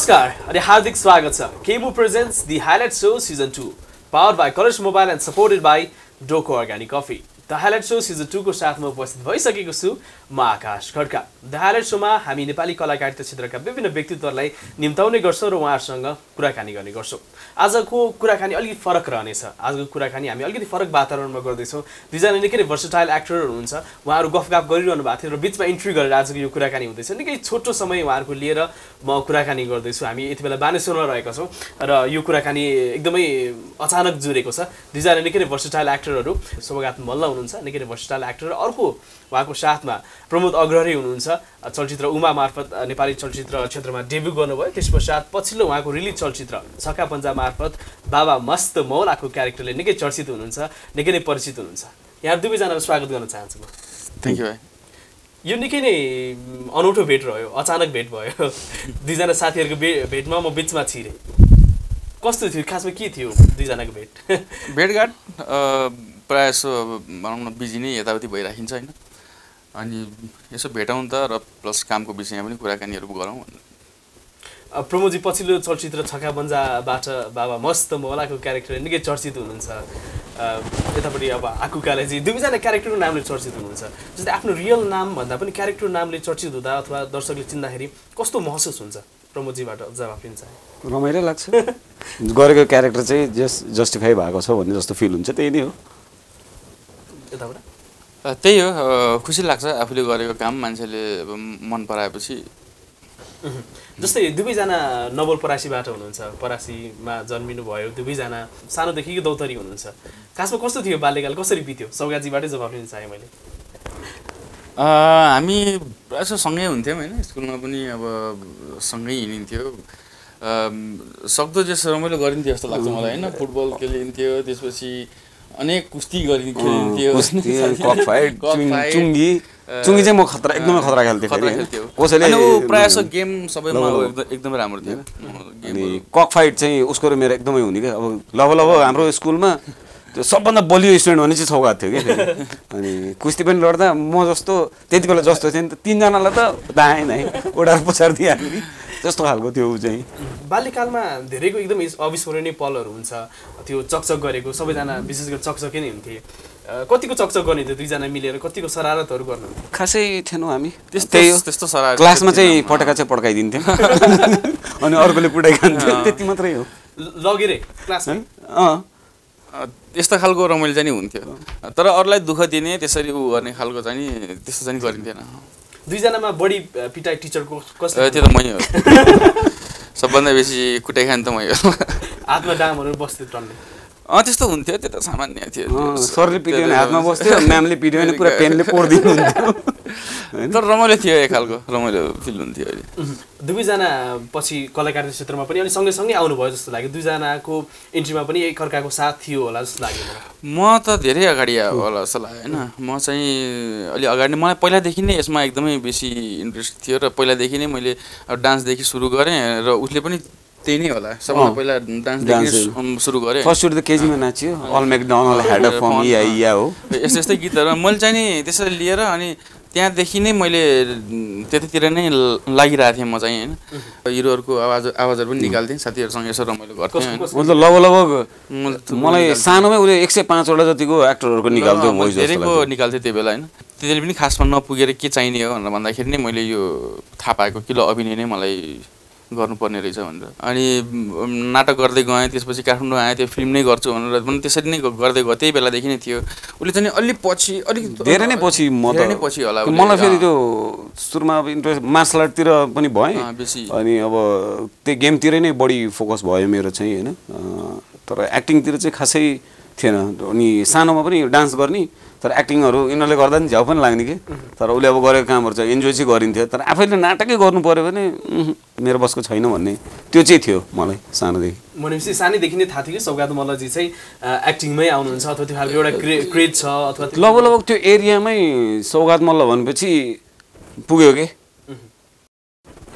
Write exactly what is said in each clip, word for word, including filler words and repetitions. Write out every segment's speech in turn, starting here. नमस्कार अनि हार्दिक स्वागत छ केमु presents the highlight show season two powered by Colors mobile and supported by Doko organic coffee. The highlight show season two को साथमा उपस्थित भइसकेको छु म आकाश खड्का। द हाइलाइट शोमा हामी नेपाली कलाकारिता क्षेत्रका विभिन्न व्यक्तित्वहरूलाई निम्ताउने गर्छौं र उहाँहरूसँग कुराकानी गर्ने गर्छौं। आजको कुराकानी अलिकति फरक रहनेछ। आजको कुराकानी हामी अलिकति फरक वातावरणमा गर्दैछौं। दुईजना निकै भर्सटाइल एक्टरहरू हुनुहुन्छ, उहाँहरू गफगाफ गरिरहनु भएको थियो र बीचमा इन्ट्री गरेर आजको यो कुराकानी हुँदैछ। निकै छोटो समय उहाँहरूको लिएर म कुराकानी गर्दैछु। हामी यति बेला बानेश्वरमा रहेका छौँ र यो कुराकानी एकदमै अचानक जुरेको छ। दुईजना निकै भर्सटाइल एक्टरहरू, सौगात मल्ल निकै भर्सटाइल एक्टर, अर्को उहाँको साथमा प्रमोद अग्रहरी हुनुहुन्छ। चलचित्र उमा मार्फत नेपाली चलचित्र क्षेत्रमा डेब्यू गर्नुभयो। त्यस पश्चात पछिल्लो उहाँको रिलिज चलचित्र छक्का पञ्जा मार्फत बाबा मस्त मौलाको क्यारेक्टरले निकै चर्चित हुनुहुन्छ, निकै नै परिचित हुनुहुन्छ। यहाँ दुवैजनालाई स्वागत गर्न चाहन्छु म। थ्याङ्क यू भाइ। यो निकै नै अनौठो भेट रह्यो, अचानक भेट भयो। दुईजना साथीहरूको भेटमा म बिचमा छिरेँ। कस्तो थियो, खासमा के थियो दुईजनाको भेट भेटघाट? प्रायः यसो भनौँ न बिजी नै यताउति भइराखिन्छ होइन, अनि यसो भेटौँ त र प्लस कामको विषयमा पनि कुराकानीहरू गरौँ भनेर। प्रमोदजी, पछिल्लो चलचित्र छक्का पञ्जाबाट बाबा मस्त मौलाको क्यारेक्टरले निकै चर्चित हुनुहुन्छ। यतापट्टि अब आकुकालेजी, दुवैजना क्यारेक्टरको नामले चर्चित हुनुहुन्छ। जस्तै आफ्नो रियल नाम भन्दा पनि क्यारेक्टर नामले चर्चित हुँदा अथवा दर्शकले चिन्दाखेरि कस्तो महसुस हुन्छ? प्रमोदजीबाट जवाफ लिन चाहे। रमाइलो लाग्छ, गरेको क्यारेक्टर चाहिँ जस जस्टिफाई भएको छ भन्ने जस्तो फिल हुन्छ। त्यही नै हो, त्यही हो। खुसी लाग्छ आफूले गरेको काम मान्छेले मन पराएपछि। जस्तै दुवैजना नवल परासीबाट हुनुहुन्छ, परासीमा जन्मिनुभयो दुवैजना, सानोदेखि दौतरी हुनुहुन्छ। खासमा कस्तो थियो बाल्यकाल, कसरी बित्यो? सौगातजीबाटै जवाफ लिन चाहेँ मैले। हामी प्रायः सँगै हुन्थ्यौँ होइन, स्कुलमा पनि अब सँगै हिँडिन्थ्यो। सक्दो जस्तो रमाइलो गरिन्थ्यो जस्तो लाग्छ मलाई होइन। फुटबल खेलिन्थ्यो, त्यसपछि अनेक कुस्ती गरिन्थ्यो, चुङ्गी। चुङ्गी चाहिँ म खतरा एकदमै खतरा खेल्थेँ खेल्थ्यो कसैले। प्रायः गेम सबैमा एकदमै राम्रो थियो। कक फाइट चाहिँ उसको र मेरो एकदमै हुने क्या। अब लभ लभ हाम्रो स्कुलमा त्यो सबभन्दा बलियो स्टुडेन्ट भने चाहिँ सौगात थियो कि। अनि कुस्ती पनि लड्दा म जस्तो त्यति बेला जस्तो थियो नि त, तिनजनालाई त दाएन है, ओडाएर पछाडि दिइहाल्यो नि जस्तो खालको त्यो ऊ चाहिँ। बाल्यकालमा धेरैको एकदम अविस्मरणीय पलहरू हुन्छ। त्यो चकचक गरेको, सबैजना विशेष गरी चकचकै नै हुन्थे। कतिको चकचक गर्ने थियो दुईजना मिलेर, कतिको शरारतहरू गर्नुहुन्थ्यो? खासै थिएनौँ हामी, त्यस्तै हो त्यस्तो शरारत। क्लासमा चाहिँ पटका चाहिँ पड्काइदिन्थ्यो अनि अर्कोले पुटाइ खान्थ्यो, त्यति मात्रै हो। लगेर क्लासमा अँ त्यस्तो खालको रमाइलो चाहिँ हुन्थ्यो, तर अरूलाई दुःख दिने त्यसरी ऊ गर्ने खालको चाहिँ त्यस्तो चाहिँ गरिन्थेन। दुईजनामा बढी पिटाइ टिचरको कसले? त्यो त मै हो, सबभन्दा बेसी कुटाइ खान त मै हो। हातमा डामहरू बस्थ्यो टन्ने? अँ त्यस्तो हुन्थ्यो, त्यो त सामान्य थियो। सरले पिट्यो भने हातमा बस्थ्यो, म्यामले पिट्यो भने पुरा पेनले कोर्दिनु हुन्थ्यो। तर रमाइलो थियो, एक खालको रमाइलो फिल हुन्थ्यो। अहिले दुवैजना पछि कलाकारिता क्षेत्रमा पनि अनि सँगैसँगै आउनुभयो जस्तो लाग्यो। दुईजनाको इन्ट्रीमा पनि एकअर्काको साथ थियो होला जस्तो लाग्यो। म त धेरै अगाडि होला जस्तो लाग्यो होइन। म चाहिँ अलि अगाडि, मलाई पहिलादेखि नै यसमा एकदमै बेसी इन्ट्रेस्ट थियो र पहिलादेखि नै मैले डान्सदेखि सुरु गरेँ र उसले पनि त्यही नै होला। सबभन्दा पहिला डान्स सुरु गरेँ, फर्स्ट सुरु त केजीमा नाच्यो, old McDonald had a farm या या हो, यस्तो यस्तै गीतहरू मैले चाहिँ नि त्यसरी लिएर अनि त्यहाँदेखि नै मैले त्यतातिर नै लागिरहेको थिएँ। म चाहिँ होइन हिरोहरूको आवाज आवाजहरू पनि निकाल्थेँ, साथीहरूसँग यसो रमाइलो गर्थेँ। मतलब लगभग लगभग मलाई सानोमै उसले एक सय पाँचवटा जतिको एक्टरहरूको निकाल्थ्यो, धेरैको निकाल्थेँ त्यो बेला होइन। त्यसले पनि खासमा नपुगेर के चाहिने हो भनेर भन्दाखेरि नै मैले यो थाहा पाएको किलो अभिनय नै मलाई गर्नुपर्ने रहेछ भनेर। अनि नाटक गर्दै गएँ, त्यसपछि काठमाडौँ आएँ, त्यो फिल्म नै गर्छु भनेर पनि त्यसरी नै गर्दै गएँ। त्यही बेलादेखि नै थियो। उसले चाहिँ अलि पछि, अलिक धेरै नै पछि, म धेरै नै पछि होला। मलाई फेरि त्यो सुरुमा अब इन्ट्रेस्ट मार्सल आर्टतिर पनि भएँ बेसी, अनि अब त्यो गेमतिरै नै बढी फोकस भयो मेरो चाहिँ होइन। तर एक्टिङतिर चाहिँ खासै थिएन। अनि सानोमा पनि डान्स गर्ने, तर एक्टिङहरू यिनीहरूले गर्दा नि झ्याउ पनि लाग्ने कि। तर उसले अब गरेको कामहरू चाहिँ इन्जोय चाहिँ गरिन्थ्यो, तर आफैले नाटकै गर्नु पऱ्यो भने मेरो बसको छैन भन्ने त्यो चाहिँ थियो मलाई सानोदेखि। भनेपछि सानैदेखि नै थाहा थियो कि सौगात मल्लजी चाहिँ एक्टिङमै आउनुहुन्छ अथवा त्यो खालको एउटा क्रेज छ अथवा लगभग लगभग त्यो एरियामै सौगात मल्ल भनेपछि पुग्यो कि।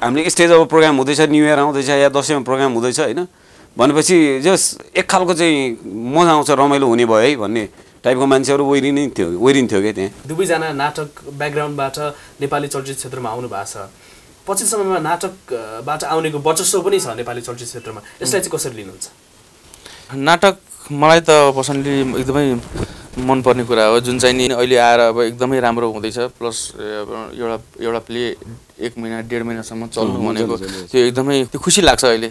हामीले स्टेज अब प्रोग्राम हुँदैछ, न्यु इयर आउँदैछ या दसैँमा प्रोग्राम हुँदैछ होइन भनेपछि जस एक खालको चाहिँ मजा आउँछ, रमाइलो हुने भयो है भन्ने टाइपको मान्छेहरू ओइरि नै थियो, ओइरिन्थ्यो क्या त्यहाँ। दुवैजना नाटक ब्याकग्राउन्डबाट नेपाली चलचित्र क्षेत्रमा आउनु भएको छ, पछि समयमा नाटकबाट आउने वर्चस्व पनि छ नेपाली चलचित्र क्षेत्रमा, यसलाई चाहिँ कसरी लिनुहुन्छ? नाटक मलाई त पर्सनली एकदमै मनपर्ने कुरा हो, जुन चाहिँ नि अहिले आएर अब एकदमै राम्रो हुँदैछ। प्लस एउटा एउटा प्ले एक महिना डेढ महिनासम्म चल्नु भनेको त्यो एकदमै त्यो खुसी लाग्छ अहिले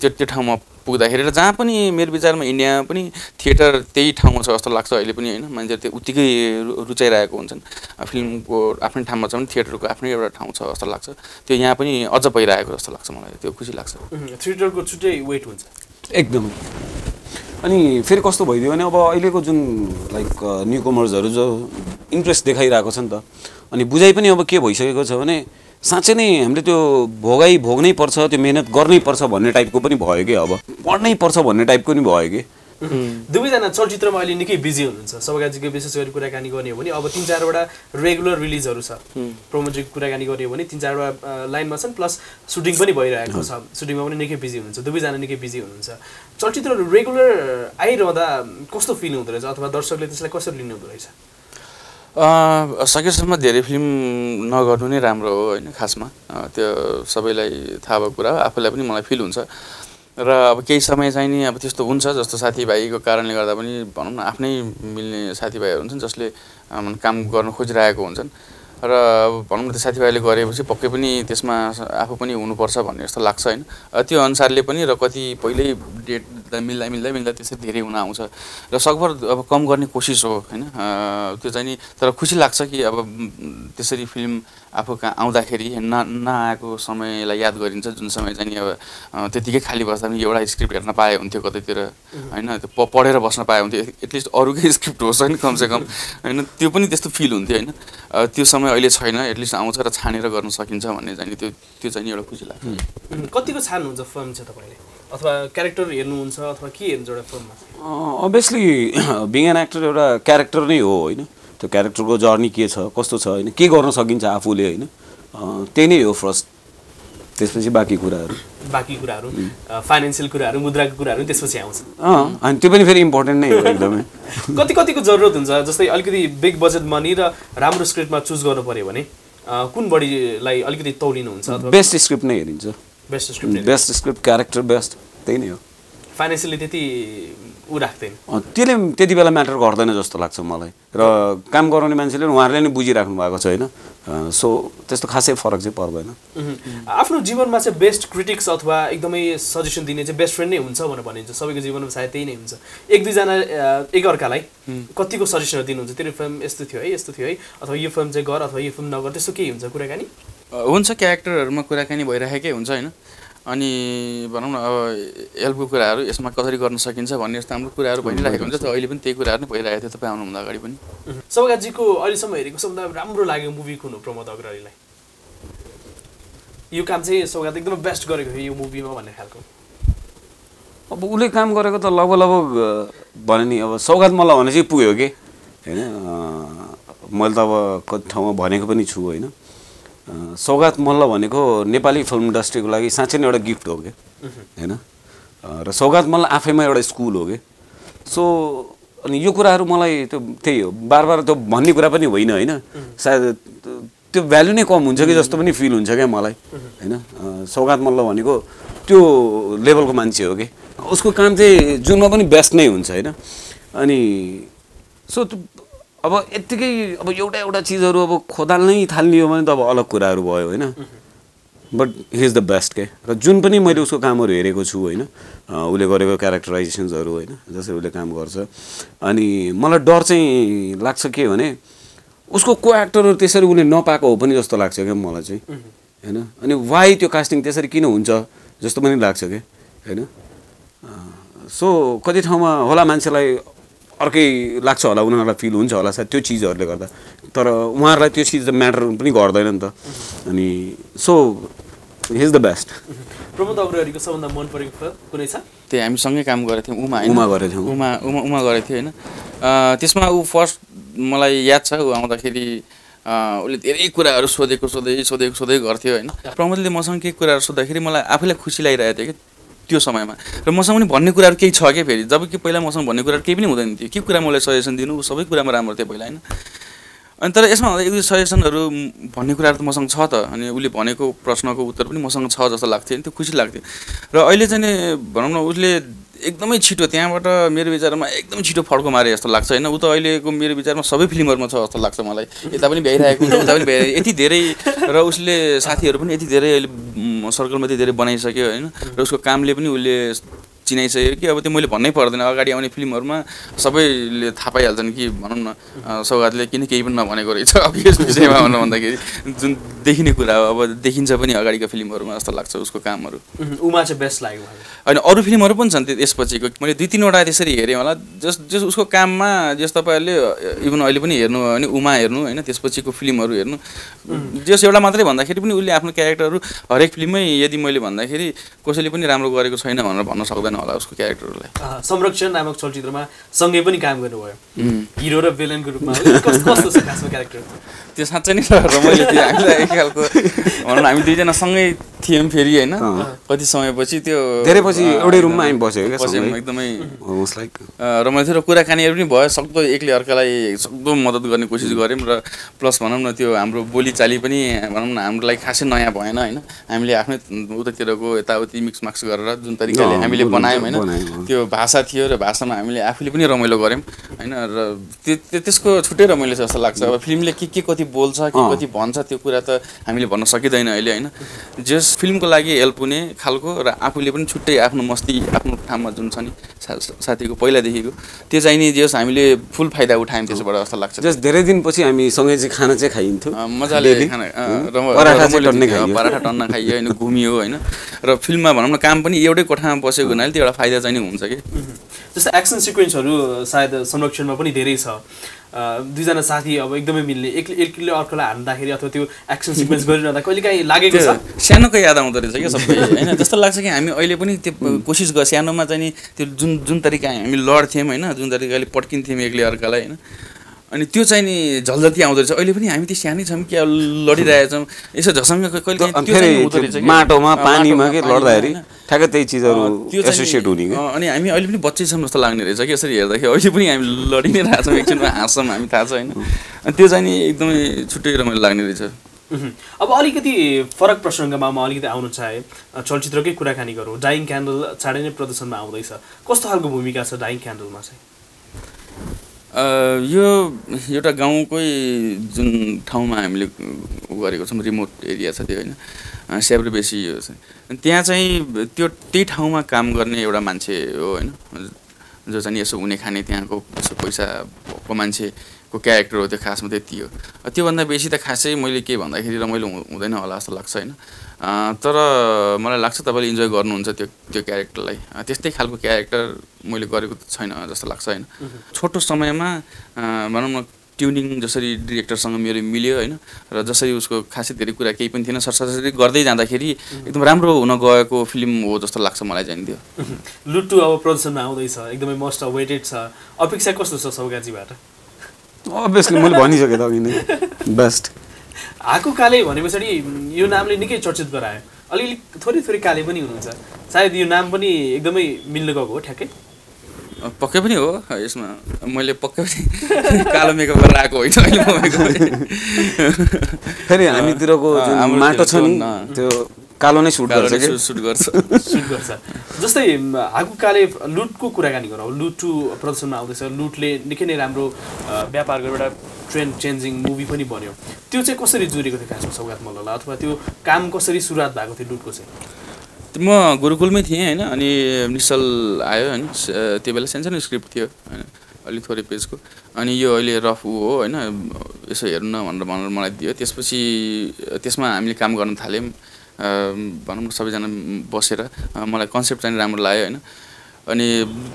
त्यो त्यो ठाउँमा पुग्दाखेरि। र जहाँ पनि मेरो विचारमा इन्डिया पनि थिएटर त्यही ठाउँमा छ जस्तो लाग्छ अहिले पनि हैन। मान्छेहरु त्यो उत्तिकै रुचाइरहेको हुन्छन्, फिल्मको आफ्नै ठाउँमा छ भने थिएटरको आफ्नै एउटा ठाउँ छ जस्तो लाग्छ। त्यो यहाँ पनि अझ भइरहेको जस्तो लाग्छ मलाई, त्यो खुसी लाग्छ। थिएटरको छुट्टै वेट हुन्छ एकदम। अनि फेरि कस्तो भइदियो भने अब अहिलेको जुन लाइक न्यू कमर्सहरु जो इन्ट्रेस्ट देखाइरहेको छ नि त, अनि बुझाइ पनि अब के भइसकेको छ भने साँच्चै नै हामीले त्यो भोगाइ भोग्नै पर्छ, त्यो मेहनत गर्नै पर्छ भन्ने टाइपको पनि भयो के, अब पढ्नै पर्छ भन्ने टाइपको पनि भयो के। दुवैजना चलचित्रमा अहिले निकै बिजी हुनुहुन्छ। सौगातजीको विशेष गरी कुराकानी गर्ने हो भने अब तीन चारवटा रेगुलर रिलिजहरू छ, प्रमोदजीको कुराकानी गर्ने हो भने तीन चारवटा लाइनमा छन्, प्लस सुटिङ पनि भइरहेको छ, सुटिङमा पनि निकै बिजी हुनुहुन्छ, दुवैजना निकै बिजी हुनुहुन्छ। चलचित्रहरू रेगुलर आइरहँदा कस्तो फिल हुँदो रहेछ अथवा दर्शकले त्यसलाई कसरी लिनु हुँदो रहेछ? सकेसम्म धेरै फिल्म नगर्नु नै राम्रो हो होइन, खासमा त्यो सबैलाई थाहा भएको कुरा, आफूलाई पनि मलाई फिल हुन्छ। र अब केही समय चाहिँ नि अब त्यस्तो हुन्छ जस्तो साथीभाइको कारणले गर्दा पनि भनौँ न, आफ्नै मिल्ने साथीभाइहरू हुन्छन् जसले काम गर्न खोजिरहेको हुन्छन् र भनौँ न त्यो साथीभाइले गरेपछि पक्कै पनि त्यसमा आफू पनि हुनुपर्छ भन्ने जस्तो लाग्छ होइन। त्यो अनुसारले पनि र कति पहिल्यै डेट मिल्दा मिल्दा मिल्दा त्यसरी धेरै हुन आउँछ र सकभर अब कम गर्ने कोसिस हो होइन। त्यो चाहिँ नि तर खुसी लाग्छ कि अब त्यसरी फिल्म आफू कहाँ आउँदाखेरि न नआएको समयलाई याद गरिन्छ, जुन समय चाहिँ अब त्यतिकै खाली बस्दा पनि एउटा स्क्रिप्ट हेर्न पाए हुन्थ्यो कतैतिर होइन, त्यो पढेर बस्न पाए हुन्थ्यो, एटलिस्ट अरूकै स्क्रिप्ट होस् होइन कमसेकम होइन, त्यो पनि त्यस्तो फिल हुन्थ्यो होइन। त्यो समय अहिले छैन, एटलिस्ट आउँछ र छानेर गर्न सकिन्छ भन्ने चाहिँ त्यो त्यो चाहिँ एउटा खुसी लाग्छ। कतिको छान्नुहुन्छ फिल्म चाहिँ तपाईँले अथवा क्यारेक्टर हेर्नुहुन्छ अथवा के हेर्नुहुन्छ एउटा फिल्ममा? अभियसली बिङ एन एक्टर एउटा क्यारेक्टर नै हो होइन, त्यो क्यारेक्टरको जर्नी के छ कस्तो छ हैन, के गर्न सकिन्छ आफूले हैन, त्यही नै हो फर्स्ट। त्यसपछि बाकी कुराहरू बाकी कुराहरू फाइनान्शियल कुराहरू मुद्राको कुराहरू त्यसपछि आउँछ। अँ अनि त्यो पनि फेरि इम्पोर्टेन्ट नै हो एकदमै। कति कतिको जरुरत हुन्छ? जस्तै अलिकति बिग बजेट मनी र राम्रो स्क्रिप्टमा चुज गर्नु पर्यो भने कुन बडीलाई अलिकति तौलिनु हुन्छ? बेस्ट स्क्रिप्ट नै हेरिन्छ, best script best script character best, त्यही नै हो। फाइनेन्सियली त्यति उ राख्दैन, त्यसले त्यति बेला म्याटर गर्दैन जस्तो लाग्छ मलाई। र काम गराउने मान्छेले उहाँहरूले नै बुझिराख्नु भएको छ होइन, सो त्यस्तो खासै फरक चाहिँ पर्दैन। आफ्नो जीवनमा चाहिँ बेस्ट क्रिटिक्स अथवा एकदमै सजेसन दिने चाहिँ बेस्ट फ्रेन्ड नै हुन्छ भनेर भनिन्छ, सबैको जीवनमा सायद त्यही नै हुन्छ। एक दुईजना एकअर्कालाई कतिको सजेसनहरू दिनुहुन्छ, तेरो फिल्म यस्तो थियो है यस्तो थियो है अथवा यो फिल्म चाहिँ गर अथवा यो फिल्म नगर, त्यस्तो केही हुन्छ कुराकानी? हुन्छ, क्यारेक्टरहरूमा कुराकानी भइराखेकै हुन्छ होइन। अनि भनौँ न अब हेल्पको कुराहरू यसमा कसरी गर्न सकिन्छ भन्ने जस्तो हाम्रो कुराहरू भइरहेको हुन्छ। अहिले पनि त्यही कुराहरू नै भइरहेको थियो तपाईँ आउनुभन्दा अगाडि पनि। सौगातजीको अहिलेसम्म हेरेको सबभन्दा राम्रो लागेको मुभी कुन हो प्रमोद अग्रवालीलाई? यो काम चाहिँ सौगात एकदम बेस्ट गरेको थियो यो मुभीमा भन्ने खालको? अब उसले काम गरेको त लगभग लगभग भने नि अब सौगात मल्ल भने चाहिँ पुग्यो कि होइन। मैले त अब कति ठाउँमा भनेको पनि छु होइन, सौगात मल्ल भनेको नेपाली फिल्म इन्डस्ट्रीको लागि साँच्चै नै एउटा गिफ्ट हो क्या होइन। र सौगात मल्ल आफैमा एउटा स्कुल हो क्या। सो अनि यो कुराहरू मलाई त्यो त्यही हो, बार बार त्यो भन्ने कुरा पनि होइन होइन, सायद त्यो भ्यालु नै कम हुन्छ कि जस्तो पनि फिल हुन्छ क्या मलाई होइन। सौगात मल्ल भनेको त्यो लेभलको मान्छे हो कि, उसको काम चाहिँ जुनमा पनि बेस्ट नै हुन्छ होइन। अनि सो अब यत्तिकै अब एउटा एउटा चिजहरू अब खोदाल्नै थाल्ने हो भने त अब अलग कुराहरू भयो होइन, but he is the best के। र जुन पनि मैले उसको कामहरू हेरेको छु होइन, उसले गरेको क्यारेक्टराइजेसन्सहरू होइन, जसरी उसले काम गर्छ। अनि मलाई डर चाहिँ लाग्छ के भने उसको को एक्टरहरू त्यसरी उसले नपाएको हो पनि जस्तो लाग्छ क्या मलाई चाहिँ होइन। अनि वाइ त्यो कास्टिङ त्यसरी किन हुन्छ जस्तो पनि लाग्छ क्या होइन। सो कति ठाउँमा होला मान्छेलाई अर्कै लाग्छ होला, उनीहरूलाई फिल हुन्छ होला सायद त्यो चिजहरूले गर्दा, तर उहाँहरूलाई त्यो चिज त म्याटर पनि गर्दैन नि त। अनि so he is the best. Pramod अग्रवालीको सबभन्दा मन परेको फिल्म कुनै छ? त्यो हामीसँगै काम गरेको थियौँ उमा उमा गरेको थियौँ उमा उमा उमा गरेको थियो होइन। त्यसमा ऊ फर्स्ट मलाई याद छ, ऊ आउँदाखेरि उसले धेरै कुराहरू सोधेको सोधै सोधेको सोधै गर्थ्यो होइन। प्रमोदले मसँग केही कुराहरू सोद्धाखेरि मलाई आफैलाई खुसी लागिरहेको थियो कि त्यो समयमा, र मसँग पनि भन्ने कुराहरू केही छ क्या फेरि, जब कि पहिला मसँग भन्ने कुराहरू केही पनि हुँदैन थियो। के कुरा मलाई सजेसन दिनु, सबै कुरामा राम्रो थियो पहिला होइन। अनि तर यसमा एक दुई सजेसनहरु भन्ने कुराहरु त मसँग छ त, अनि उले भनेको प्रश्नको उत्तर पनि मसँग छ जस्तो लाग्थ्यो नि, त्यो खुसी लाग्थ्यो। र अहिले चाहिँ नि भनौं न उले एकदमै छिटो त्यहाँबाट मेरो विचारमा एकदमै छिटो फड्को मारे जस्तो लाग्छ हैन। उ त अहिलेको मेरो विचारमा सबै फिल्महरुमा छ जस्तो लाग्छ मलाई, यता पनि भइरहेको हुन्छ उता पनि भइरहेको यति धेरै, र उसले साथीहरु पनि यति धेरै अहिले सर्कलमा यति धेरै बनाइसक्यो हैन, र उसको कामले पनि उले चिनाइसक्यो कि अब त्यो मैले भन्नै पर्दैन। अगाडि आउने फिल्महरुमा सबैले थाहा पाइहाल्छन् कि भनौं न सौगातले किन केही पनि नभनेको रहेछ अब यस विषयमा भन्दाखेरि, जुन देखिने कुरा हो अब देखिन्छ पनि अगाडिका फिल्महरुमा जस्तो लाग्छ उसको कामहरु। उमा चाहिँ बेस्ट लाग्यो हैन, अरू फिल्महरु पनि छन् त्यसपछिको, मैले दुई तीनवटा त्यसरी हेरेँ होला। जस जस उसको काममा जस तपाईहरुले इभन अहिले पनि हेर्नु हो भने उमा हेर्नु हैन, त्यसपछिको फिल्महरु हेर्नु, जस एउटा मात्रै भन्दाखेरि पनि उले आफ्नो क्यारेक्टरहरु हरेक फिल्ममै यदि मैले भन्दाखेरि कसैले पनि राम्रो गरेको छैन भनेर भन्न सक्दैन होला उसको क्यारेक्टरलाई। संरक्षण नामक चलचित्रमा सँगै पनि काम गर्नुभयो हिरो र भिलनको रूपमा, कस्तो कस्तो छ खासमा क्यारेक्टर? त्यो साच्चै नै रमाइलो थियो, हामीलाई एक खालको भनौँ हामी दुईजना सँगै थियौँ फेरि हैन, कति समयपछि त्यो धेरै पछि एउटै रुममा हामी बसेको क्या, एकदमै लाइक रमाइलो थियो। र कुराकानीहरू पनि भयो, सक्दो एकले अर्कालाई सक्दो मद्दत गर्ने कोसिस गऱ्यौँ, र प्लस भनौँ न त्यो हाम्रो बोलीचाली पनि भनौँ न हामीलाई खासै नयाँ भएन हैन, हामीले आफ्नै उतातिरको यताउति मिक्स माक्स गरेर जुन तरिकाले हामीले बनायौँ हैन, त्यो भाषा थियो र भाषामा हामीले आफूले पनि रमाइलो गऱ्यौँ हैन, र त्यसको छुट्टै रमाइलो छ जस्तो लाग्छ। अब फिल्मले के के कति बोल्छ के कति भन्छ त्यो कुरा त हामीले भन्न सकिँदैन अहिले हैन, जस फिल्मको लागि हेल्प हुने खालको र आफूले पनि छुट्टै आफ्नो मस्ती आफ्नो ठाउँमा जुन छ नि साथीको पहिलादेखिको त्यो चाहिँ नि जस हामीले फुल फाइदा उठायौँ त्यसबाट जस्तो लाग्छ। जस धेरै दिनपछि हामी सँगै चाहिँ खाना चाहिँ खाइन्थ्यो मजाले, खाना पराठा टन्न खाइयो हैन, घुमियो हैन, र फिल्ममा भनौँ न काम पनि एउटै कोठामा बसेको हुनाले त्यो एउटा फाइदा चाहिँ नि हुन्छ कि। जस्तो एक्सन सिक्वेन्सहरू सायद संरक्षणमा पनि धेरै छ, दुईजना साथी अब एकदमै मिल्ने एक एकले अर्कोलाई हान्दाखेरि अथवा त्यो एक्सन सिक्वेन्स गरिरहँदा कहिलेकाहीँ लागेको छ सानोको याद आउँदो रहेछ क्या सबै हैन, जस्तो लाग्छ कि हामी अहिले पनि त्यो कोसिस गर् सानोमा चाहिँ नि त्यो जुन जुन तरिका हामी लड्थ्यौँ हैन, जुन तरिकाले पट्किन्थ्यौँ एकले अर्कालाई हैन, अनि त्यो चाहिँ नि झलझल्ती आउँदो रहेछ। अहिले पनि हामी त्यो सानै छौँ कि लडिरहेछौँ यसो झसङ्ग कहिले माटोमा पानीमा के लड्दाखेरि ठ्याक्कै त्यही चिजहरू एसोसिएट हुने के, अनि हामी अहिले पनि बच्चै छौँ जस्तो लाग्ने रहेछ कि यसरी हेर्दाखेरि। अहिले पनि हामी लडि नै रहेछौँ, एकछिनमा हाँस्छौँ हामी, थाहा छ होइन, अनि त्यो चाहिँ नि एकदमै छुट्टै रमाइलो लाग्ने रहेछ। अब अलिकति फरक प्रसङ्गमा म अलिकति आउनु चाहे, चलचित्रकै कुराकानी गरौँ। डाइङ क्यान्डल चाँडै नै प्रदर्शनमा आउँदैछ, कस्तो खालको भूमिका छ डाइङ क्यान्डलमा चाहिँ? यो एउटा गाउँकै जुन ठाउँमा हामीले गरेको छौँ, रिमोट एरिया छ त्यो होइन, स्याब्रे बेसी यो छ, त्यहाँ चाहिँ त्यो त्यही ठाउँमा काम गर्ने एउटा मान्छे हो होइन, जो चाहिँ यसो हुने खाने त्यहाँको यसो पैसा भएको मान्छेको क्यारेक्टर हो त्यो खासमा, त्यति हो त्योभन्दा बेसी त खासै मैले के भन्दाखेरि रमाइलो हुँदैन होला जस्तो लाग्छ होइन। तर मलाई लाग्छ तपाईँले इन्जोय गर्नुहुन्छ त्यो त्यो क्यारेक्टरलाई, त्यस्तै खालको क्यारेक्टर मैले गरेको त छैन जस्तो लाग्छ होइन। छोटो समयमा भनौँ न ट्युनिङ जसरी डिरेक्टरसँग मेरो मिल्यो होइन, र जसरी उसको खासै धेरै कुरा केही पनि थिएन, सरसरी गर्दै जाँदाखेरि एकदम राम्रो हुन गएको फिल्म हो जस्तो लाग्छ मलाई चाहिँ त्यो। लुट्टु अब प्रदर्शनमा आउँदैछ, एकदमै मोस्ट अवेटेड छ, अपेक्षा कस्तो छ सौगाजीबाट? अभियसली मैले भनिसकेँ त अघि नै, बेस्ट आको काले भने पछाडि यो नामले निकै चर्चित गरायो, अलिअलि थोरै थोरै काले पनि हुनुहुन्छ, सायद यो नाम पनि एकदमै मिल्नु गएको हो ठ्याक्कै? पक्कै पनि हो, यसमा मैले पक्कै पनि कालो मेकअप गरेर आएको होइन, फेरि हामीतिरको माटो छ नि त्यो कालो नै सुट गर्छ के सुट गर्छ सुट गर्छ। जस्तै आगु काले लुटको कुराकानी गरौँ, लुटु प्रदर्शनमा आउँदैछ, लुटले निकै नै राम्रो व्यापार गरेर एउटा ट्रेन्ड चेन्जिङ मुभी पनि बन्यो, त्यो चाहिँ कसरी जुरेको थियो खासमा सौगात मल्ललाई, अथवा त्यो काम कसरी सुरुवात भएको थियो लुटको चाहिँ? म गुरुकुलमै थिएँ होइन, अनि निश्चल आयो होइन, त्यो बेला सानसानो स्क्रिप्ट थियो होइन, अलिक थोरै पेजको, अनि यो अहिले रफ हो होइन यसो हेर्नु न भनेर भनेर मलाई दियो। त्यसपछि त्यसमा हामीले काम गर्न थाल्यौँ, भनौँ न सबैजना बसेर मलाई कन्सेप्ट चाहिँ राम्रो लाग्यो होइन, अनि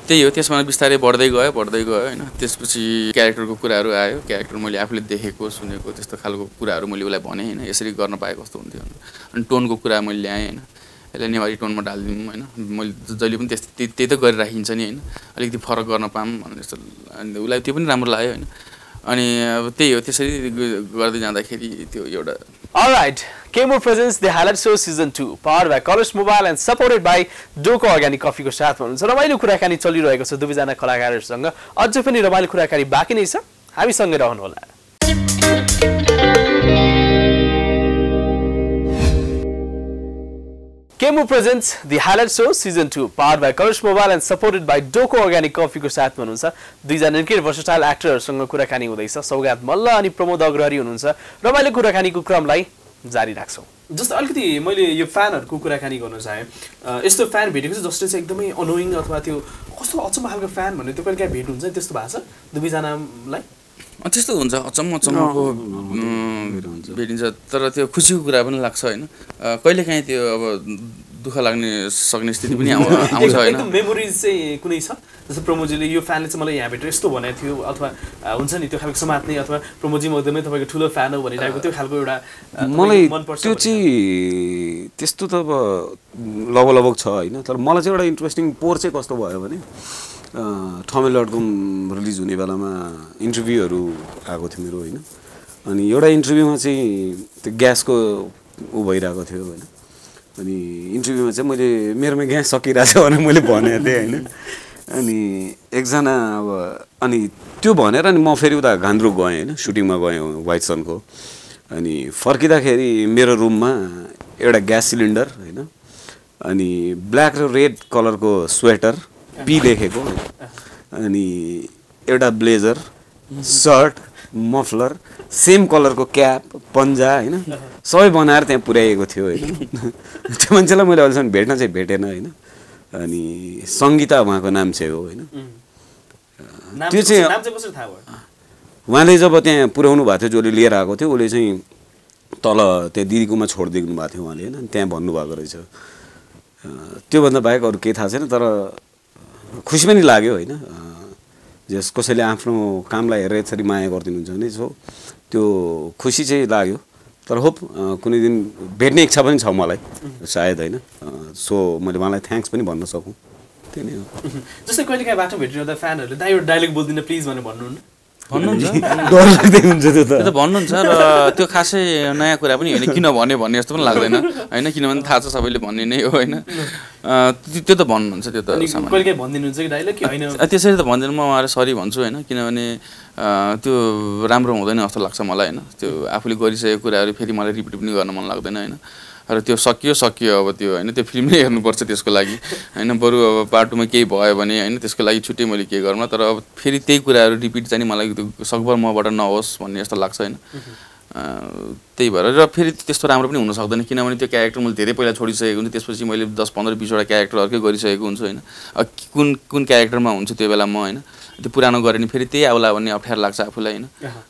त्यही हो त्यसमा बिस्तारै बढ्दै गयो बढ्दै गयो होइन। त्यसपछि क्यारेक्टरको कुराहरू आयो, क्यारेक्टर मैले आफूले देखेको सुनेको त्यस्तो खालको कुराहरू मैले उसलाई भनेँ होइन, यसरी गर्न पाए कस्तो हुन्थ्यो, अनि टोनको कुरा मैले ल्याएँ होइन, यसलाई नेवारी टोनमा डालिदिउँ होइन, मैले जहिले पनि त्यस्तै त्यही त गरिराखिन्छ नि होइन, अलिकति फरक गर्न पाऊँ भनेर जस्तो, अनि उसलाई त्यो पनि राम्रो लाग्यो होइन, अनि अब त्यही हो त्यसरी गर्दै जाँदाखेरि त्यो एउटा। Alright, Kaymu presents the Highlights Show Season two, powered by Colors Mobile and supported by Doko Organic Coffee को साथमा हुनुहुन्छ। रमाइलो कुराकानी चलिरहेको छ दुवैजना कलाकारहरूसँग, अझै पनि रमाइलो कुराकानी बाँकी नै छ, हामीसँगै रहनुहोला। Kaymu presents the Highlights Show Season two, powered by Colors Mobile and supported by Doko Organic Coffee को साथमा हुनुहुन्छ दुईजना निकै versatile एक्टरहरुसँग कुराकानी हुँदैछ सौगात मल्ल अनि प्रमोद अग्रहरी हुनुहुन्छ रमाइलो कुराकानीको क्रमलाई जारी राख्छौं। जस्तो अलिकति मैले यो फ्यानहरुको कुराकानी गर्न चाहे यस्तो फ्यान भेटेको चाहिँ जसले चाहिँ एकदमै अनोइङ अथवा त्यो कस्तो अचम्म खालको फ्यान भन्ने त्यो कहिले भेट हुन्छ त्यस्तो भाष दुईजनालाई त्यस्तो हुन्छ अचम्म अचम्मको भेटिन्छ तर त्यो खुसीको कुरा पनि लाग्छ हैन कहिले काहीँ त्यो अब दुख लाग्ने सक्ने स्थिति पनि आउँछ हैन एकदम मेमोरीज चाहिँ कुनै छ जस्तो प्रमोदजीले यो फ्यानले चाहिँ मलाई यहाँ भेटेर यस्तो भनेको थियो अथवा हुन्छ नि त्यो खालको समात्ने अथवा प्रमोदजी म एकदमै तपाईको ठुलो फ्यान हो भन्ने टाइपको त्यो खालको एउटा मलाई त्यो चाहिँ त्यस्तो त अब लभ लभक छ हैन तर मलाई चाहिँ एउटा इन्ट्रेस्टिङ पोर चाहिँ कस्तो भयो भने ठमेल डट कम रिलिज हुने बेलामा इन्टरभ्यूहरु आएको थियो मेरो हैन अनि एउटा इन्टरभ्यूमा चाहिँ त्यो ग्यासको उ भइराको थियो हैन अनि इन्टरभ्यूमा चाहिँ मैले मेरोमा ग्यास सकिराछ भने मैले भनेथे हैन अनि एकजना अब अनि त्यो भनेर अनि म फेरि उता गान्द्रुक गए हैन सुटिङमा गए वाइट सनको अनि फर्किदाखेरि मेरो रुममा एउटा ग्यास सिलिन्डर हैन अनि ब्ल्याक र रेड कलरको स्वेटर पी लेखेको अनि एउटा ब्लेजर शर्ट मफलर सेम कलरको क्याप पन्जा हैन सबै बनाएर त्यहाँ पुर्याएको थियो हैन त्यो मान्छेलाई मैले अझसम्म भेट्न चाहिँ भेटेन हैन अनि संगीता उहाँको नाम चाहिँ हो हैन त्यो चाहिँ नाम चाहिँ कसरी थाहा भयो उहाँले जब त्यहाँ पुर्याउनु भएको थियो जसले लिएर आएको थियो उले चाहिँ तल त्यहाँ दिदीकोमा छोडिदिनु भएको थियो उहाँले हैन त्यहाँ भन्नु भएको रहेछ त्यो भन्दा बाहेक अरु के थाहा छैन तर खुसी पनि लाग्यो हैन जस कसैले आफ्नो कामलाई हेरेर यसरी माया गर्दिनुहुन्छ भने सो त्यो खुसी चाहिँ लाग्यो तर होप कुनै दिन भेट्ने इच्छा पनि छ मलाई सायद हैन सो मैले उहाँलाई थ्यांक्स पनि भन्न सकौं त्यो नै हो जस्तै कहिले काहीँ बाटो भेटिरहँदा फ्यानहरुले दाइ यो डायलग बोल्दिन प्लिज भने भन्नुहुन्छ भन्नुहुन्छ डर लाग्दै हुन्छ त्यो त त्यो भन्नुहुन्छ र त्यो खासै नयाँ कुरा पनि हैन किन भन्ने भन्ने जस्तो पनि लाग्दैन हैन किनभने थाहा छ सबैले भन्ने नै हो हैन त्यो त भन्नुहुन्छ त्यो त सामान्य कहिले के भन्दिनुहुन्छ कि डायलग कि हैन त्यसरी त भन्दिन म उहाँलाई सरी भन्छु हैन किनभने त्यो राम्रो हुँदैन जस्तो लाग्छ मलाई हैन त्यो आफूले गरिसकेको कुराहरु फेरि मलाई रिपिट पनि गर्न मन लाग्दैन हैन र त्यो सकियो सकियो अब त्यो हैन त्यो फिल्म नै हेर्नु पर्छ त्यसको लागि हैन बरु अब पार्टमा केही भयो भने हैन त्यसको लागि छुट्टै मैले के गर्नु तर अब फेरि त्यही कुराहरु रिपिट चाहिँ मलाई त्यो सकभर मबाट नहोस् भन्ने जस्तो लाग्छ हैन त्यही भएर र फेरि त्यस्तो राम्रो पनि हुन सक्दैन किनभने त्यो क्यारेक्टर मैले धेरै पहिला छोडिसकेको हुन्छ त्यसपछि मैले दस पन्ध्र बीस वटा क्यारेक्टर अर्कै गरिसकेको हुन्छु हैन कुन कुन क्यारेक्टरमा हुन्छु त्यो बेला म हैन त्यो पुरानो गरे नि फेरि त्यही आउला भन्ने अप्ठ्यारो लाग्छ आफुलाई हैन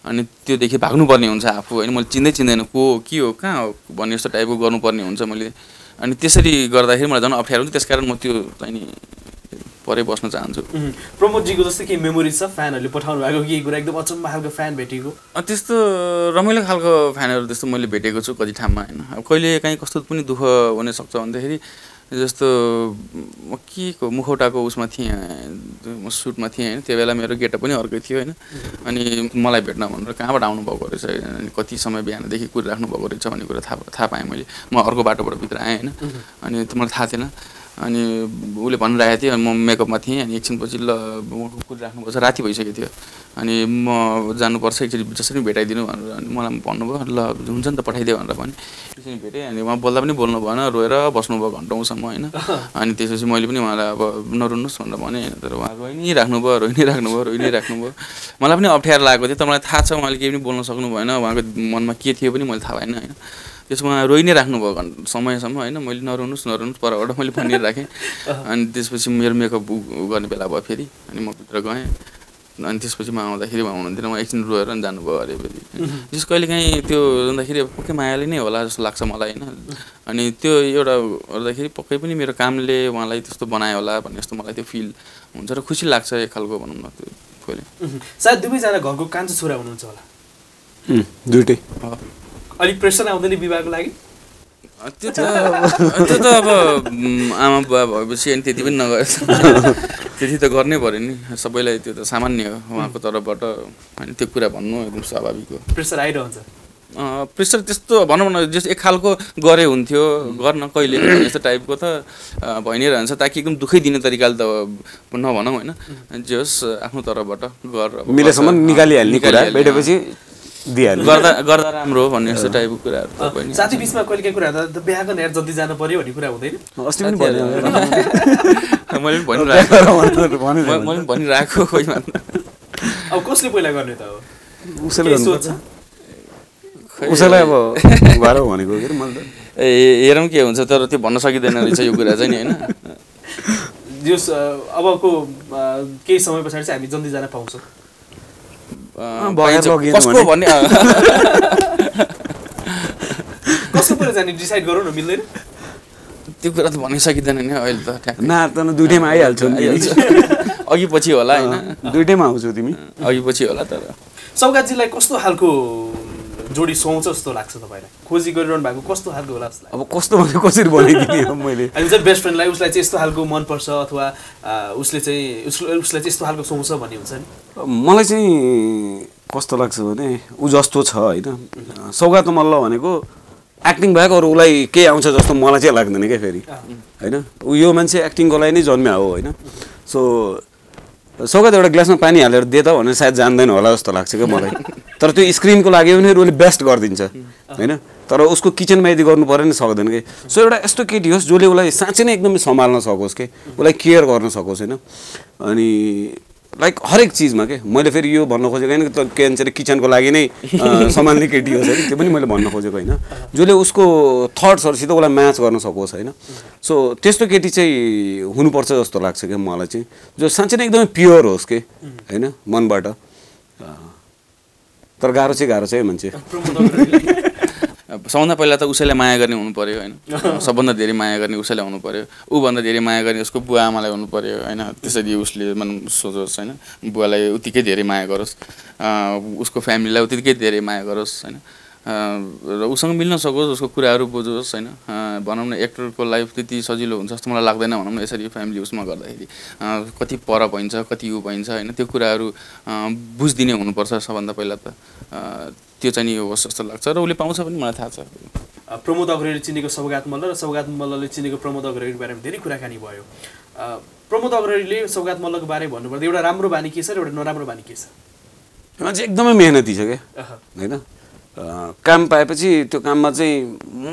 अनि त्यो देखि भाग्नु पर्ने हुन्छ आफु हैन मैले चिन्दै चिन्दैन को के हो कहाँ हो भन्ने जस्तो टाइपको गर्नु पर्ने हुन्छ मैले अनि त्यसरी गर्दाखेरि मलाई झन् अप्ठ्यारो हुन्छ त्यसकारण म त्यो चाहिँ परै बस्न चाहन्छु। प्रमोदजीको जस्तै के मेमोरी छ फ्यानहरुले पठाउनु भएको के कुरा एकदम अचम्म खालको फ्यान भेटेको त्यस्तो रमाइलो खालको फ्यानहरु त्यस्तो मैले भेटेको छु कति ठाममा हैन अब कहिले काहीँ कस्तो पनि दुख हुन सक्छ भन्दाखेरि जस्तो म केको मुखौटाको उसमा थिए म सुटमा थिए हैन त्यो बेला मेरो गेटअप पनि अर्कै थियो हैन अनि मलाई भेट्न भनेर कहाँबाट आउनु भएको रहेछ अनि कति समय बिहानदेखि कुरा राख्नु भएको रहेछ भन्ने कुरा थाहा थाहा पाएँ मैले म अर्को बाटोबाट भित्र आएँ हैन अनि त्यो मलाई थाहा थिएन अनि उले भनिरहेको थियो म मेकअपमा थिएँ अनि एकछिनपछि ल उहाँको कुरा राख्नुपर्छ राति भइसकेको थियो अनि म जानुपर्छ एकचोटि जसरी भेटाइदिनु भनेर अनि मलाई भन्नुभयो ल हुन्छ नि त पठाइदियो भनेर भने त्यसरी भेटेँ अनि उहाँ बोल्दा पनि बोल्नु भएन रोएर बस्नुभयो घन्टौँसम्म होइन अनि त्यसपछि मैले पनि उहाँलाई अब नरुनुहोस् भनेर भने तर उहाँ रोइ नै राख्नुभयो रोइ नै राख्नुभयो रोइ नै राख्नुभयो मलाई पनि अप्ठ्यारो लागेको थियो तर मलाई थाहा छ उहाँले केही पनि बोल्न सक्नु भएन उहाँको मनमा के थियो पनि मैले थाहा भएन होइन त्यसमा रोइ नै राख्नुभयो समयसम्म होइन मैले नरुनुहोस् नरुनुहोस् परबाट मैले फनिएर राखेँ अनि त्यसपछि मेरो मेकअप गर्ने बेला भयो फेरि अनि म भित्र गएँ अनि त्यसपछि म आउँदाखेरि उहाँ हुनुहुन्थेन म एकछिन रोएर अनि जानुभयो अरे फेरि जस कहिले काहीँ त्यो जाँदाखेरि पक्कै मायाले नै होला जस्तो लाग्छ मलाई होइन अनि त्यो एउटा गर्दाखेरि पक्कै पनि मेरो कामले उहाँलाई त्यस्तो बनायो होला भन्ने जस्तो मलाई त्यो फिल हुन्छ र खुसी लाग्छ एक खालको भनौँ न त्यो कहिले सायद दुवैजना घरको कान्छो छोरा हुनुहुन्छ होला दुईटै अलिक प्रेसर आउँदैन विवाहको लागि त्यो त त्यो त अब आमा बुवा भएपछि अनि त्यति पनि नगरेछ त्यति त गर्नै पर्यो नि सबैलाई त्यो त सामान्य हो उहाँको तर्फबाट अनि त्यो कुरा भन्नु एकदम स्वाभाविक हो प्रेसर आइरहन्छ प्रेसर त्यस्तो भनौँ न जस्तो एक खालको गरे हुन्थ्यो गर्न कहिले यस्तो टाइपको त भइ नै रहन्छ ताकि एकदम दुखै दिने तरिकाले त नभनौँ होइन जे होस् आफ्नो तर्फबाट गर मिलेसम्म निकालिहाल्ने कुरा भेटेपछि गर्दा राम्रो हो भन्ने जस्तो टाइपको कुराहरु त पनि साथी बीचमा कहिले के कुरा त बिहाको नेट जति जान पर्यो भन्ने कुरा हुँदैन अस्ति पनि भने मैले पनि भनिरहेको मैले पनि भनिरहेको खोइ मात्र अब कसले पहिला गर्ने त हो उसले गर्छ उसले अब बाह्र भनेको के मैले त हेरौँ के हुन्छ तर त्यो भन्न सकिदैन रहेछ यो कुरा चाहिँ नि हैन जस अबको केही समय पछाडी चाहिँ हामी जन्दी जान पाउँछौं कसको भन्ने कसको पुरा जाने डिसाइड गरौ न मिल्दैन त्यो कुरा त भन्न सकिदैन नि अहिले त ट्याक नार्तन दुईटैमा आइहाल्छ नि अघि पछि होला हैन दुईटैमा आउँछौ तिमी अघि पछि होला तर सौगात जीलाई कस्तो हालको जोडी सोच जस्तो लाग्छ तपाईलाई खोजी गरिरहनु भएको कस्तो हालको होला जस्तो अब कस्तो भने कसरी बनाइदिने हो मैले अनि चाहिँ बेस्ट फ्रेन्डलाई उसलाई चाहिँ यस्तो हालको मन पर्छ अथवा उसले चाहिँ उसलाई चाहिँ यस्तो हालको सोच भन्ने हुन्छ नि मलाई चाहिँ कस्तो लाग्छ भने उ जस्तो छ हैन सौगात मल्ल भनेको एक्टिङ भएको अरु उलाई के आउँछ जस्तो मलाई चाहिँ लाग्दैन के फेरि हैन उ यो मान्छे एक्टिङको लागि नै जन्मे हो हैन सो सौगात एउटा ग्लासमा पानी हालेर दे त भनेर सायद जान्दैन होला जस्तो लाग्छ के मलाई तर त्यो स्क्रिनको लागि पनि उसले बेस्ट गर्दिन्छ हैन तर उसको किचनमा यदि गर्नु पर्यो नि सक्दैन के सो एउटा यस्तो केटी होस् जसले उसलाई साँच्चै नै एकदमै सम्हाल्न सकोस् के उसलाई केयर गर्न सकोस् हैन अनि लाइक हरेक चीजमा के मैले फेरि यो भन्न खोजेको हैन त के भन्छ किचनको लागि नै सम्हाल्ने केटी होस् हैन त्यो पनि मैले भन्न खोजेको हैन जसले उसको थट्सहरुसित उसलाई म्याच गर्न सकोस् हैन सो त्यस्तो केटी चाहिँ हुनुपर्छ जस्तो लाग्छ के मलाई चाहिँ जो साँच्चै नै एकदमै प्योर होस् के हैन मनबाट तर गाह्रो चाहिँ गाह्रो चाहिँ मान्छे सबभन्दा पहिला त उसैले माया गर्ने हुनु पर्यो हैन सबभन्दा धेरै माया गर्ने उसैले हुनु पर्यो उ भन्दा धेरै माया गर्ने उसको बुवा आमालाई हुनु पर्यो हैन त्यसरी उसले मन सोचोस् हैन बुवालाई उतिकै धेरै माया गरोस् उसको फ्यामिलीलाई उतिकै धेरै माया गरोस् हैन र उसँग मिल्न सकोस् उसको कुराहरु बुझोस् हैन भनौं न एक्टरको लाइफ त्यति सजिलो हुन्छ जस्तो मलाई लाग्दैन भनौं न यसरी फ्यामिली उसमा गर्दाखेरि कति पर भइन्छ कति उ भइन्छ हैन त्यो कुराहरु बुझ्दिने हुनुपर्छ सबभन्दा पहिला त त्यो चाहिँ नि हो जस्तो लाग्छ र उले पाउँछ पनि मलाई थाहा छ प्रमोद अग्रहरी चिनेको सौगात मल्ल र सौगात मल्लले चिनेको प्रमोद अग्रहरीको बारेमा धेरै कुराकानी भयो प्रमोद अग्रहरीले सौगात मल्लको बारे भन्नुपर्दा एउटा राम्रो बानी के छ र एउटा नराम्रो बानी के छ मान्छे एकदमै मेहनती छ के हैन काम पाएपछि त्यो काममा चाहिँ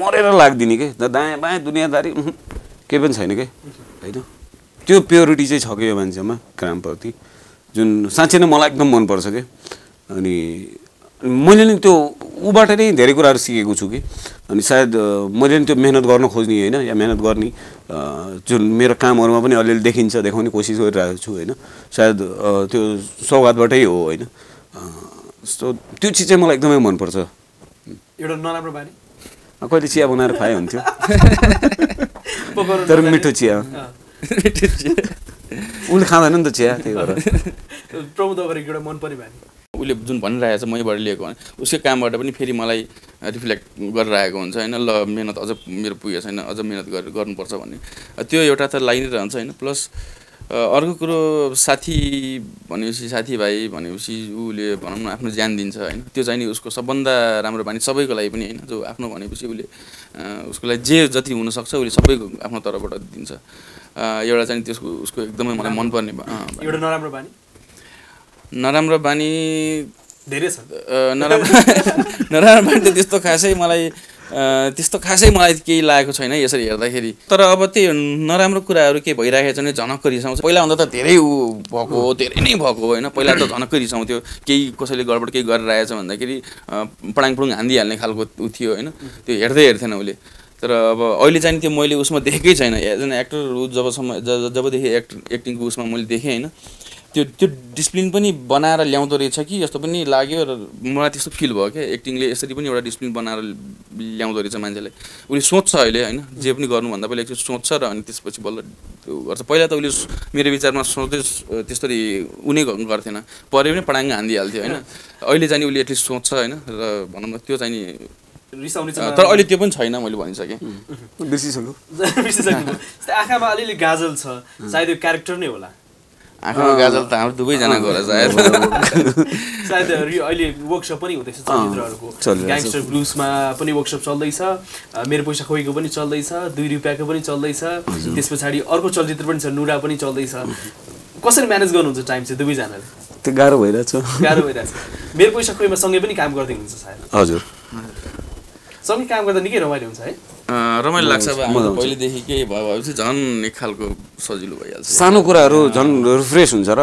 मरेर लाग्दिने के दायाँ बायाँ दुनियादारी केही पनि छैन के हैन त्यो प्योरिटी चाहिँ छ के यो मान्छेमा कामप्रति जुन साँच्चै नै मलाई एकदम मनपर्छ के अनि मैले नि त्यो उबाट नै धेरै कुराहरू सिकेको छु कि अनि सायद मैले नि त्यो मेहनत गर्न खोज्ने हैन या मेहनत गर्ने जुन मेरो कामहरुमा पनि अलिअलि देखिन्छ देखाउने कोसिस गरिरहेको छु हैन सायद त्यो सौगातबाटै हो हैन सो त्यो चीज चाहिँ मलाई एकदमै मन पर्छ एउटा नराम्रो बानी कहिले चिया बनाएर खाए हुन्थ्यो तर मिठो चिया उले खाँदैन नि त चिया त्यही भएर प्रमोद अग्रहरीको एउटा मन पर्ने बानी उले जुन भनिरहेछ मबाट लिएको उसको कामबाट पनि फेरि मलाई रिफ्लेक्ट गरिरहेको हुन्छ हैन ल मेहनत अझ मेरो पुगेछ हैन अझ मेहनत गर्नुपर्छ भन्ने त्यो एउटा त लागिनै रहन्छ हैन प्लस अर्को कुरो साथी भनेपछि साथीभाइ भनेपछि उले भनौं न आफ्नो ज्यान दिन्छ हैन त्यो चाहिँ नि उसको सबभन्दा राम्रो बानी सबैको लागि पनि हैन जो आफ्नो भनेपछि उले उसको लागि जे जति हुन सक्छ उले सबै आफ्नो तर्फबाट दिन्छ एउटा चाहिँ त्यसको उसको एकदमै मलाई मन पर्ने एउटा नराम्रो बानी नराम्रो बानी धेरै छ नराम्रो नराम्रो बानी त त्यस्तो खासै मलाई त्यस्तो खासै मलाई केही लागेको छैन यसरी हेर्दाखेरि तर अब त्यो नराम्रो कुराहरु के भइराखेछ भने झनक्क रिसाउँछ पहिला भन्दा त धेरै उ भएको धेरै नै भएको हैन पहिला त झनक्क रिसाउँथ्यो केही कसैले गडबड केही गरिरहेछ भन्दाखेरि पडाङपुङ हान्दी हाल्ने खालको उ थियो हैन त्यो हेर्दै हेर्थेन उले तर अब अहिले चाहिँ त्यो मैले उसमा देखेकै छैन एज एन एक्टर जबसम्म जबदेखि एक्ट एक्टिङको उसमा मैले देखे हैन त्यो त्यो डिसिप्लिन पनि बनाएर ल्याउँदो रहेछ कि जस्तो पनि लाग्यो र मलाई त्यस्तो फिल भयो के एक्टिङले यसरी पनि एउटा डिसिप्लिन बनाएर ल्याउँदो रहेछ मान्छेलाई उले सोच्छ अहिले हैन जे पनि गर्नु भन्दा पहिले एकचोटी सोच्छ र अनि त्यसपछि बल्ल त्यो गर्छ पहिला त उले मेरो विचारमा सोच्दै त्यसरी उनी गर्थेन परे पनि पडाङ हान्दी हाल्थ्यो हैन अहिले चाहिँ उले एटलिस्ट सोच्छ हैन र भनौं न त्यो चाहिँ रिसाउने चाहिँ तर अहिले त्यो पनि छैन मैले भनिसके बिर्सिसक्यो बिर्सिसक्यो आँखामा अलिअलि गाजल छ सायद यो क्यारेक्टर नै होला आँखामा गाजल त हाम्रो दुवैजनाको होला सायद सायद अहिले वर्कसप पनि हुँदैछ चलचित्रहरुको ग्याङस्टर ब्लुजमा पनि वर्कसप चल्दैछ मेरो पैसा खोएको पनि चल्दैछ दुई रुपैयाँको पनि चल्दैछ त्यसपछि अर्को चलचित्र पनि छ नुरा पनि चल्दैछ कसरी म्यानेज गर्नुहुन्छ टाइम चाहिँ दुबै जनाले? त्यो गाह्रो भइराछ गाह्रो भइराछ मेरो पैसा खोइमा सँगै पनि काम गर्दै हुनुहुन्छ सायद? हजुर, सँगै काम गर्दा निकै रमाइलो हुन्छ है। रमाइलो लाग्छ। अब हामी पहिले देखि के भयो भएपछि झन् एक खालको सजिलो भइहाल्छ, सानो कुराहरु झन् रिफ्रेश हुन्छ र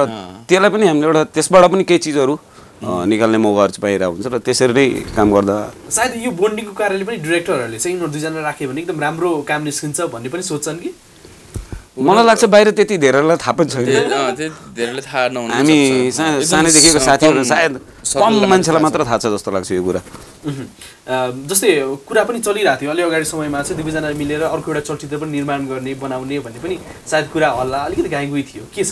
त्यसलाई पनि हामीले एउटा त्यसबाट पनि केही चीजहरु निकाल्ने मौका पाइरा हुन्छ र त्यसरी नै काम गर्दा सायद यो बोन्डिङको कारणले पनि डाइरेक्टरहरुले चाहिँ उनीहरु दुई जना राखे भने एकदम राम्रो काम निस्किन्छ भन्ने पनि सोच्छन् कि? मलाई लाग्छ बाहिर त्यति धेरैलाई थाहा पनि छैन, धेरैलाई थाहा नहुनु सक्छ। हामी सानै देखेको साथीहरु सायद कम मान्छेलाई मात्र थाहा छ जस्तो लाग्छ यो कुरा। जस्तै कुरा पनि चलिरहेको थियो अलि अगाडि समयमा चाहिँ दुवैजना मिलेर अर्को एउटा चलचित्र पनि निर्माण गर्ने बनाउने भन्ने पनि सायद कुरा हल्ला अलिकति गाइगुई थियो, के छ?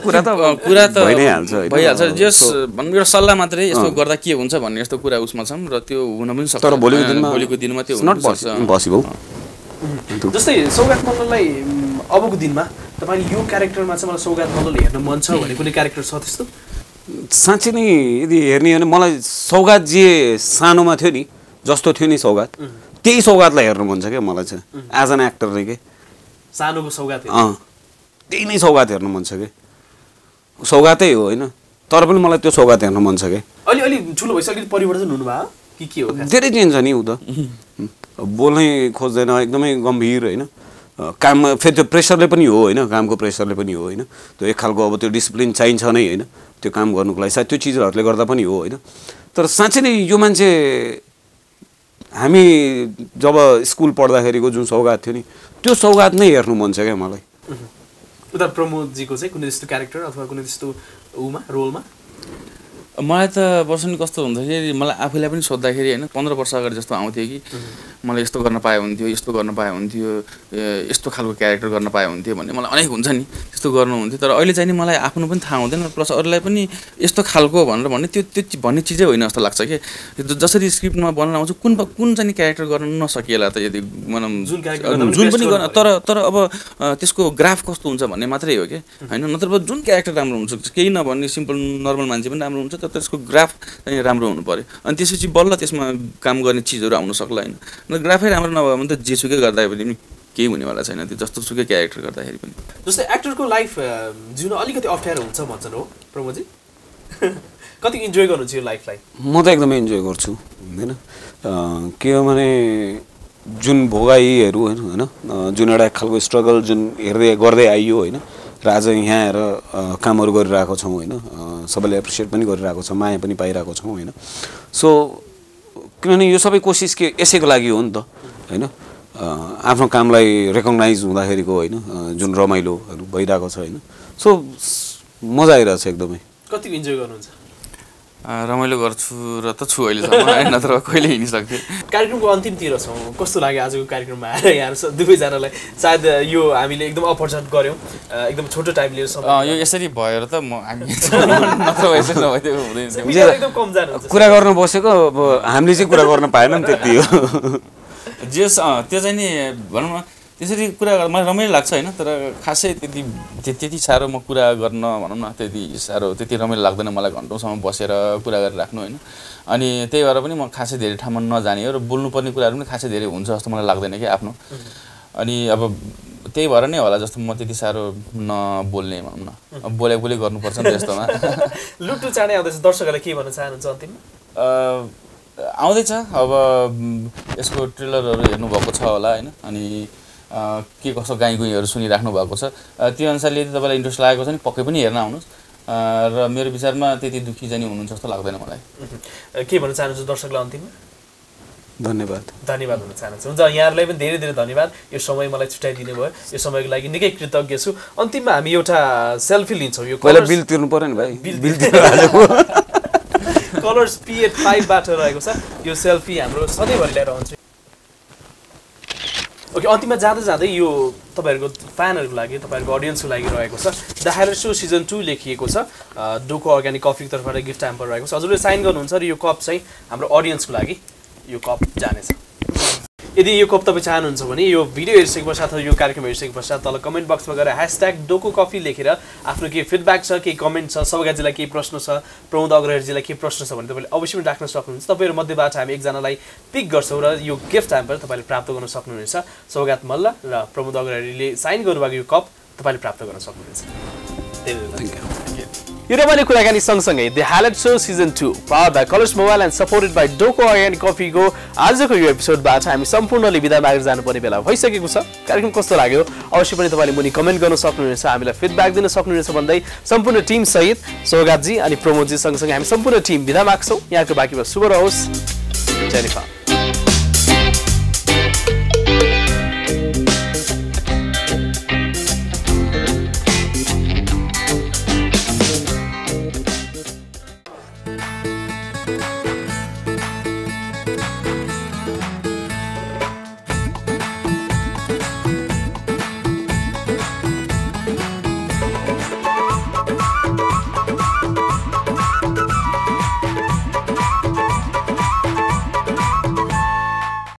कुरा त कुरा त भइहाल्छ। जस भन्नु एउटा सल्लाह मात्रै यस्तो गर्दा के हुन्छ भन्ने यस्तो कुरा उसमा छौँ र त्यो हुन पनि सक्छ, तर भोलिको दिनमा त्यो नट पसिबल। जस्तै सौगात मल्ललाई अबको दिनमा तपाईले यो क्यारेक्टरमा चाहिँ मलाई सौगात मल्ल हेर्न मन छ भन्ने कुनै क्यारेक्टर छ त्यस्तो? साँच्चै नै यदि हेर्ने हो भने मलाई सौगात जे सानोमा थियो नि जस्तो थियो नि सौगात, त्यही सौगातलाई हेर्नु मन छ क्या मलाई चाहिँ एज एन एक्टर नै। के सानोको सौगात? अँ, त्यही नै सौगात हेर्नु मन छ कि, सौगातै हो होइन, तर पनि मलाई त्यो सौगात हेर्न मन छ कि। अलि अलि ठुलो भइसक्यो, परिवर्तन हुनुभयो कि के हो? धेरै चेन्ज छ नि, ऊ त बोल्नै खोज्दैन, एकदमै गम्भीर होइन काम। फेरि त्यो प्रेसरले पनि हो होइन, कामको प्रेसरले पनि हो होइन, त्यो एक खालको अब त्यो डिसिप्लिन चाहिन्छ नै होइन त्यो काम गर्नुको लागि, सायद त्यो चिजहरूले गर्दा पनि हो होइन। तर साँच्चै नै यो मान्छे हामी जब स्कुल पढ्दाखेरिको जुन सौगात थियो नि त्यो सौगात नै हेर्नु मन छ क्या मलाई। उता प्रमोदजीको चाहिँ कुनै त्यस्तो क्यारेक्टर अथवा कुनै त्यस्तो उमा रोलमा? मलाई त पर्सन कस्तो हुँदाखेरि मलाई आफूलाई पनि सोद्धाखेरि होइन पन्ध्र वर्ष अगाडि जस्तो आउँथ्यो कि मलाई यस्तो गर्न पाए हुन्थ्यो, यस्तो गर्न पाए हुन्थ्यो, यस्तो खालको क्यारेक्टर गर्न पाए हुन्थ्यो भन्ने मलाई अनेक हुन्छ नि त्यस्तो गर्नुहुन्थ्यो। तर अहिले चाहिँ नि मलाई आफ्नो पनि थाहा हुँदैन, प्लस अरूलाई पनि यस्तो खालको भनेर भन्ने त्यो त्यो भन्ने चिजै होइन जस्तो लाग्छ कि। जसरी स्क्रिप्टमा बनाउन आउँछु कुन कुन चाहिँ क्यारेक्टर गर्न नसकिएला त यदि मलाई जुन जुन पनि गर्न, तर तर अब त्यसको ग्राफ कस्तो हुन्छ भन्ने मात्रै हो कि होइन, नत्र जुन क्यारेक्टर राम्रो हुन्छ केही नभन्ने सिम्पल नर्मल मान्छे पनि राम्रो हुन्छ, तर त्यसको ग्राफ चाहिँ राम्रो हुनु पऱ्यो अनि त्यसपछि बल्ल त्यसमा काम गर्ने चिजहरू आउन सक्ला होइन। ग्राफै राम्रो नभयो भने त जेसुकै गर्दाखेरि पनि केही हुनेवाला छैन, त्यो जस्तो सुकै क्यारेक्टर गर्दाखेरि पनि। जस्तै एक्टरको लाइफ जिउन अलिकति अप्ठ्यारो हुन्छ भन्छन् हो प्रमोदजी, कति इन्जोय गर्नुहुन्छ यो लाइफलाई? म त एकदमै इन्जोय गर्छु होइन, के हो भने जुन भोगाइहरू होइन होइन जुन एउटा खालको स्ट्रगल जुन हेर्दै गर्दै आइयो होइन र आज यहाँ आएर कामहरू गरिरहेको छौँ होइन, सबैले एप्रिसिएट पनि गरिरहेको छ, माया पनि पाइरहेको छौँ होइन। सो किनभने यो सबै कोसिस के यसैको लागि हो नि त होइन, आफ्नो कामलाई रेकग्नाइज हुँदाखेरिको होइन जुन रमाइलोहरू भइरहेको छ होइन, सो मजा आइरहेको छ एकदमै। कति इन्जोय गर्नुहुन्छ? रमाइलो गर्छु र त छु अहिलेसम्म, नत्र कहिले हिँडिसक्थेँ। कार्यक्रमको अन्तिमतिर छौँ, कस्तो लाग्यो आजको कार्यक्रममा आएर यहाँ दुवैजनालाई? सायद यो हामीले एकदम अपरचट गऱ्यौँ, एकदम छोटो टाइम लिएर यो यसरी भएर त म हामी एकदम कम जानु कुरा गर्न बसेको, अब हामीले चाहिँ कुरा गर्न पाएनौँ त्यति हो जेस। त्यो चाहिँ नि भनौँ न त्यसरी कुरा गर्दा मलाई रमाइलो लाग्छ होइन, तर खासै त्यति त्यति साह्रो म कुरा गर्न भनौँ न त्यति साह्रो त्यति रमाइलो लाग्दैन मलाई घन्टौँसम्म बसेर कुरा गरेर राख्नु होइन। अनि त्यही भएर पनि म खासै धेरै ठाउँमा नजाने हो र बोल्नुपर्ने कुराहरू पनि खासै धेरै हुन्छ जस्तो मलाई लाग्दैन कि आफ्नो। अनि अब त्यही भएर नै होला जस्तो म त्यति साह्रो नबोल्ने भनौँ न, अब बोले बोले गर्नुपर्छ नि त्यस्तोमा। लुटु चाँडै आउँदैछ, दर्शकहरूलाई के भन्न चाहनुहुन्छ अन्तिममा? आउँदैछ अब यसको ट्रेलरहरू हेर्नुभएको छ होला होइन, अनि के कस्तो गाईगुईहरू सुनिराख्नु भएको छ, त्यो अनुसारले यदि तपाईँलाई इन्ट्रेस्ट लागेको छ नि पक्कै पनि हेर्न आउनुहोस् र मेरो विचारमा त्यति दुःखी जाने हुनुहुन्छ जस्तो लाग्दैन मलाई। के भन्न चाहन्छु दर्शकलाई अन्तिममा? धन्यवाद, धन्यवाद भन्न चाहन्छु। हुन्छ, यहाँहरूलाई पनि धेरै धेरै धन्यवाद, यो समय मलाई छुट्याइदिनु भयो, यो समयको लागि निकै कृतज्ञ छु। अन्तिममा हामी एउटा सेल्फी लिन्छौँ, यो पहिला बिल तिर्नु पर्यो नि भाइ, बिल बिल कलर्स पीएट फाइभबाट रहेको छ यो सेल्फी, हाम्रो सधैँभरि ल्याएर आउँछ। ओके, अन्तिममा जाँदै जाँदै यो तपाईँहरूको फ्यानहरूको लागि तपाईँहरूको अडियन्सको लागि रहेको छ the highlight show season two लेखिएको छ, डोको अर्ग्यानिक कफीको तर्फबाट गिफ्ट ह्याम्पर रहेको छ, हजुरले साइन गर्नुहुन्छ र यो कप चाहिँ हाम्रो अडियन्सको लागि यो कप जानेछ। यदि यो कप तपाईँ चाहनुहुन्छ भने यो भिडियो हेरिसके पश्चात अथवा यो कार्यक्रम हेरिसके पश्चात तल कमेन्ट बक्समा गएर ह्यासट्याग डोको कफी लेखेर आफ्नो केही फिडब्याक छ, केही कमेन्ट छ, सौगातजीलाई केही प्रश्न छ, प्रमोद अग्रहरीजीलाई केही प्रश्न छ भने तपाईँले अवश्य पनि राख्न सक्नुहुन्छ। तपाईँहरू मध्येबाट हामी एकजनालाई पिक गर्छौँ र यो गिफ्ट ह्याम्पर तपाईँले प्राप्त गर्न सक्नुहुनेछ। सौगात मल्ल र प्रमोद अग्रहरीले साइन गर्नुभएको यो कप तपाईँले प्राप्त गर्न सक्नुहुन्छ। Thank you. You know, I The Highlights Show Season two, powered by Colors Mobile and supported by Doko Organic Coffee. Go. Today's episode, I am completely without my exam. But I hope you guys are comment on feedback. Then the team Said, Saugat ji, and Pramod ji, I am team. Without my exam, I am super host Jennifer.